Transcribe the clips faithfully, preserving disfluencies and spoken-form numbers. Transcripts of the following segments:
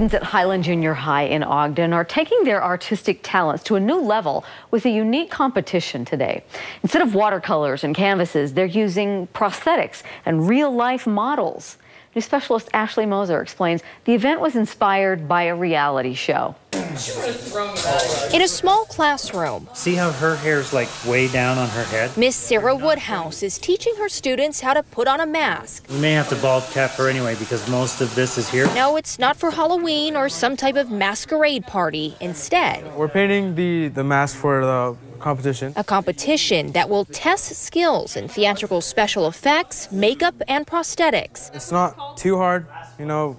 Students at Highland Junior High in Ogden are taking their artistic talents to a new level with a unique competition today. Instead of watercolors and canvases, they're using prosthetics and real-life models. News specialist Ashley Moser explains the event was inspired by a reality show. In a small classroom. See how her hair's like way down on her head? Miss Sarah Woodhouse is teaching her students how to put on a mask. We may have to bald cap her anyway because most of this is here. No, it's not for Halloween or some type of masquerade party. Instead, we're painting the, the mask for the competition. A competition that will test skills in theatrical special effects, makeup, and prosthetics. It's not too hard, you know.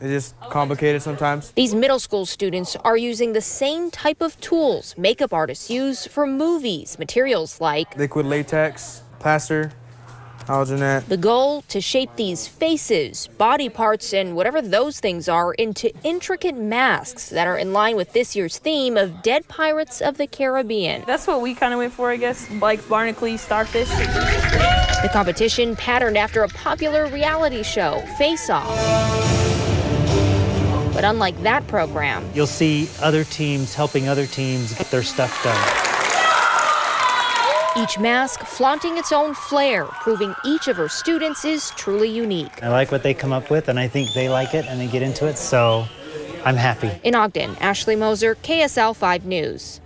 It's just complicated sometimes. These middle school students are using the same type of tools makeup artists use for movies, materials like liquid latex, plaster, alginate. The goal, to shape these faces, body parts, and whatever those things are into intricate masks that are in line with this year's theme of Dead Pirates of the Caribbean. That's what we kind of went for, I guess, like barnacle starfish. The competition patterned after a popular reality show, Face Off. But unlike that program, you'll see other teams helping other teams get their stuff done. Each mask flaunting its own flair, proving each of her students is truly unique. I like what they come up with, and I think they like it, and they get into it, so I'm happy. In Ogden, Ashley Moser, K S L five News.